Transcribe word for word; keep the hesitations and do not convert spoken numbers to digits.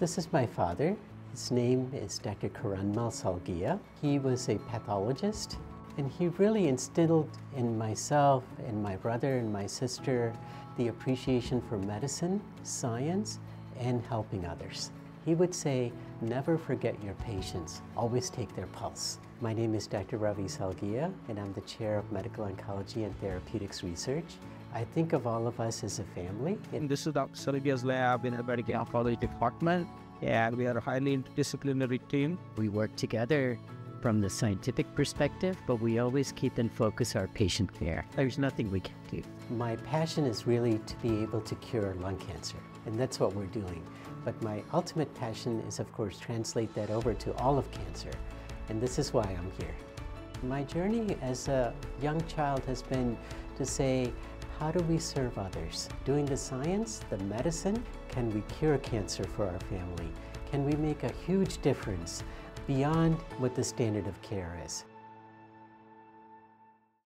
This is my father. His name is Doctor Karanmal Salgia. He was a pathologist, and he really instilled in myself and my brother and my sister the appreciation for medicine, science, and helping others. He would say, never forget your patients, always take their pulse. My name is Doctor Ravi Salgia, and I'm the Chair of Medical Oncology and Therapeutics Research. I think of all of us as a family. And this is Doctor Salgia's lab in the Medical Oncology Department. And we are a highly interdisciplinary team. We work together from the scientific perspective, but we always keep in focus our patient care. There's nothing we can do. My passion is really to be able to cure lung cancer, and that's what we're doing. But my ultimate passion is, of course, translate that over to all of cancer, and this is why I'm here. My journey as a young child has been to say, how do we serve others? Doing the science, the medicine, can we cure cancer for our family? Can we make a huge difference beyond what the standard of care is?